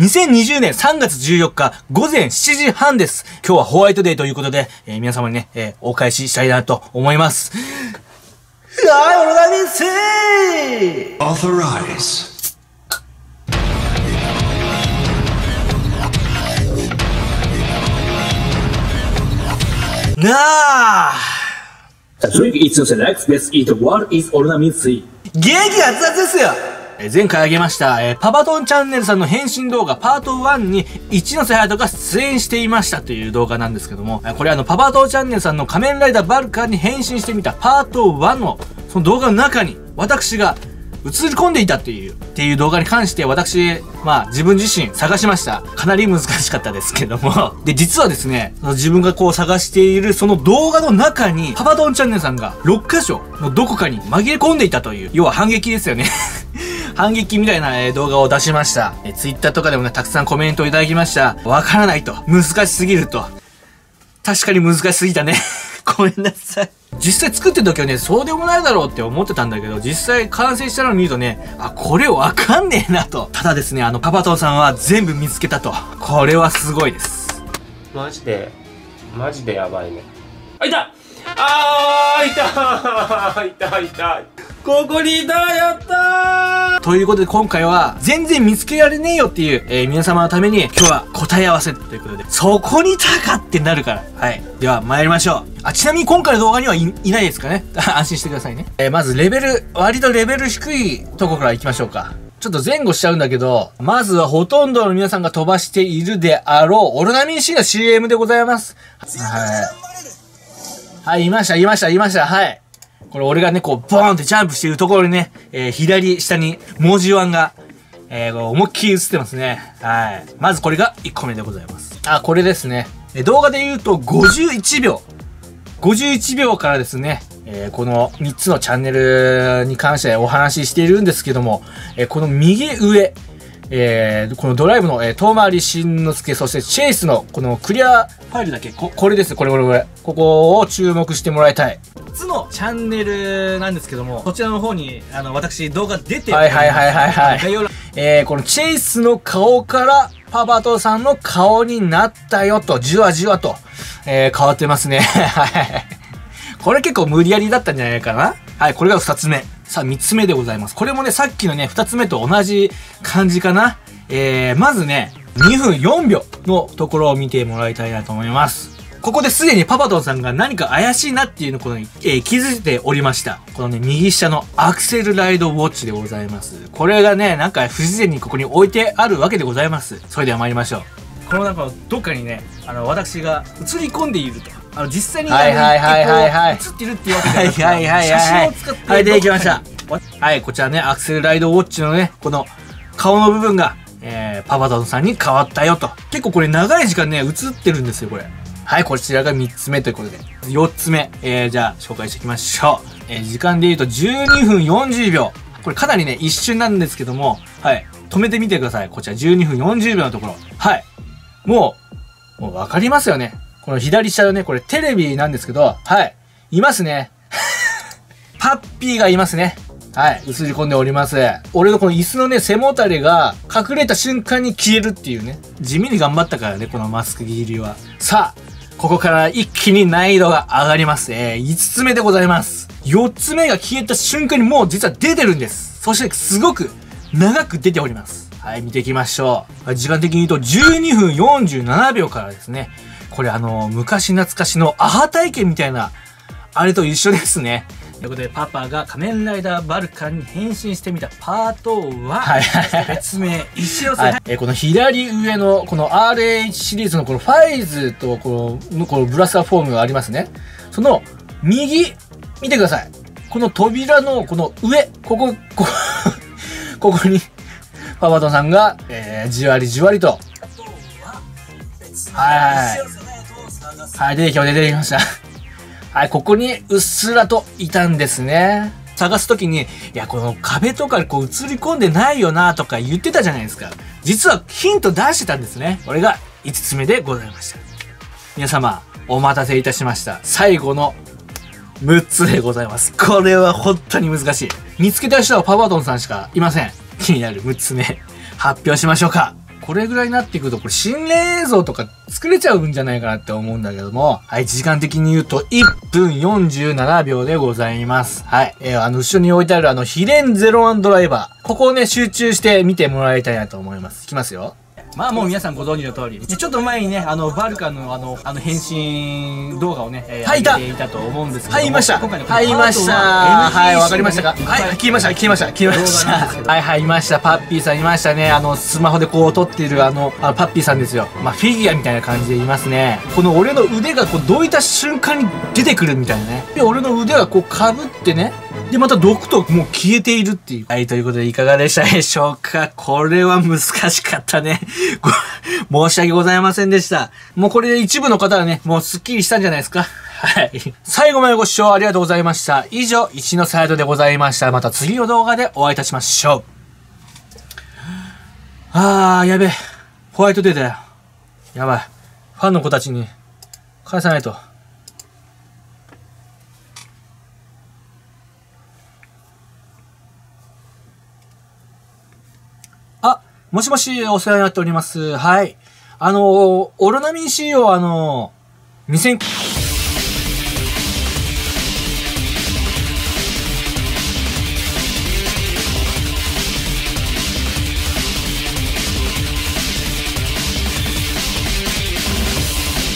2020年3月14日午前7時半です。今日はホワイトデーということで、皆様にね、お返ししたいなと思います。Authorize.なあ、元気熱々ですよ。前回あげました、パパトンチャンネルさんの変身動画パート1に一ノ瀬隼人が出演していましたという動画なんですけども、これパパトンチャンネルさんの仮面ライダーバルカに変身してみたパート1のその動画の中に私が映り込んでいたっていう動画に関して私、自分自身探しました。かなり難しかったですけども。で、実はですね、自分がこう探しているその動画の中に、パパトンチャンネルさんが6箇所のどこかに紛れ込んでいたという、要は反撃ですよね。反撃みたいな動画を出しました。Twitter とかでもね、たくさんコメントをいただきました。わからないと。難しすぎると。確かに難しすぎたね。ごめんなさい。実際作ってる時はね、そうでもないだろうって思ってたんだけど、実際完成したのを見るとね、あ、これわかんねえなと。ただですね、パパトンさんは全部見つけたと。これはすごいです。マジでやばいね。あ、いた！いたここにいた、やったーということで今回は全然見つけられねえよっていう、皆様のために今日は答え合わせということで、そこにいたかってなるから。はい。では参りましょう。あ、ちなみに今回の動画にはいないですかね安心してくださいね。まず割とレベル低いとこから行きましょうか。ちょっと前後しちゃうんだけど、まずはほとんどの皆さんが飛ばしているであろう、オロナミン C の CM でございます。はい。はい、いました。はい。これ俺がね、こう、ボーンってジャンプしているところにね、左下に文字盤が、思いっきり映ってますね。はい。まずこれが1個目でございます。あ、これですね。動画で言うと51秒。51秒からですね、この3つのチャンネルに関してお話ししているんですけども、この右上、このドライブの、遠回りしんのすけ、そしてチェイスの、このクリアファイルだけ、これです。これ。ここを注目してもらいたい。3つのチャンネルなんですけども、こちらの方に、私動画出てはい。このチェイスの顔から、パパトさんの顔になったよと、じわじわと、変わってますね。はい。これ結構無理やりだったんじゃないかな。はい、これが2つ目。さあ、3つ目でございます。これもね、さっきのね、2つ目と同じ感じかな。まずね、2分4秒のところを見てもらいたいなと思います。ここですでにパパトンさんが何か怪しいなっていうのを、気づいておりました。このね、右下のアクセルライドウォッチでございます。これがね、なんか不自然にここに置いてあるわけでございます。それでは参りましょう。この中のどっかにね、私が映り込んでいると。実際に映ってるっていうわけじゃないですか。写真を使ってはい、できました。はい、こちらね、アクセルライドウォッチのね、この顔の部分が、パパトンさんに変わったよと。結構これ長い時間ね、映ってるんですよ、これ。はい、こちらが3つ目ということで。4つ目、じゃあ紹介していきましょう。時間で言うと12分40秒。これかなりね、一瞬なんですけども、はい、止めてみてください。こちら12分40秒のところ。はい。もうわかりますよね。この左下のね、これテレビなんですけど、はい、いますね。パッピーがいますね。はい、映り込んでおります。俺のこの椅子のね、背もたれが隠れた瞬間に消えるっていうね。地味に頑張ったからね、このマスク切りは。さあ、ここから一気に難易度が上がります。5つ目でございます。4つ目が消えた瞬間にもう実は出てるんです。そしてすごく長く出ております。はい、見ていきましょう。時間的に言うと12分47秒からですね。これ昔懐かしのアハ体験みたいな、あれと一緒ですね。ということで、パパが仮面ライダーバルカンに変身してみたパート1。はい。別名、一ノ瀬。はい。この左上の、この RH シリーズのこのファイズと、このブラスターフォームがありますね。その、右、見てください。この扉の、この上、ここに、パパトさんが、じわりじわりと。はい、出てきました。はい、ここにうっすらといたんですね。探すときに、いや、この壁とかこう映り込んでないよなとか言ってたじゃないですか。実はヒント出してたんですね。これが5つ目でございました。皆様、お待たせいたしました。最後の6つでございます。これは本当に難しい。見つけた人はパパトンさんしかいません。気になる6つ目、発表しましょうか。これぐらいになってくると、これ心霊映像とか作れちゃうんじゃないかなって思うんだけども、はい、時間的に言うと1分47秒でございます。はい。後ろに置いてあるヒレンゼロワンドライバー。ここをね、集中して見てもらいたいなと思います。いきますよ。まあもう皆さんご存知の通り、ちょっと前にね、バルカの変身動画をね、入っていたと思うんですけども、入りました。今回のパートは入りました。はい、わかりましたか？はい、消えました。はい、入りました。パッピーさんいましたね。スマホでこう撮っているパッピーさんですよ。まあフィギュアみたいな感じでいますね。この俺の腕がこうどいた瞬間に出てくるみたいなね。で、俺の腕がこう被ってね、で、また毒ともう消えているっていう。はい、ということでいかがでしたでしょうか？これは難しかったね。申し訳ございませんでした。もうこれで一部の方はね、もうスッキリしたんじゃないですか？はい。最後までご視聴ありがとうございました。以上、一のサイトでございました。また次の動画でお会いいたしましょう。あー、やべえ。ホワイトデーだよ。やばい。ファンの子たちに返さないと。もしもし、お世話になっております。はい。オロナミン C を2000、